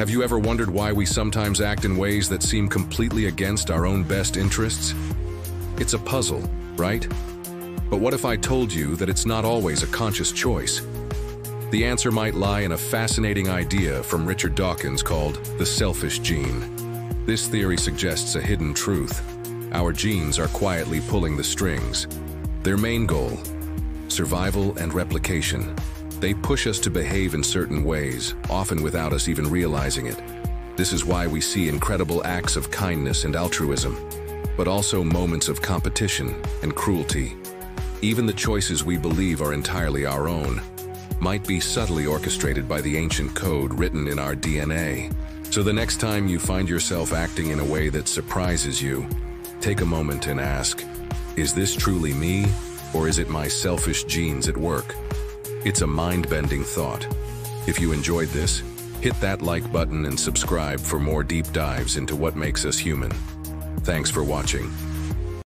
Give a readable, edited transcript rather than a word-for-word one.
Have you ever wondered why we sometimes act in ways that seem completely against our own best interests? It's a puzzle, right? But what if I told you that it's not always a conscious choice? The answer might lie in a fascinating idea from Richard Dawkins called the selfish gene. This theory suggests a hidden truth. Our genes are quietly pulling the strings. Their main goal, survival and replication. They push us to behave in certain ways, often without us even realizing it. This is why we see incredible acts of kindness and altruism, but also moments of competition and cruelty. Even the choices we believe are entirely our own might be subtly orchestrated by the ancient code written in our DNA. So the next time you find yourself acting in a way that surprises you, take a moment and ask, is this truly me, or is it my selfish genes at work? It's a mind-bending thought. If you enjoyed this, hit that like button and subscribe for more deep dives into what makes us human. Thanks for watching.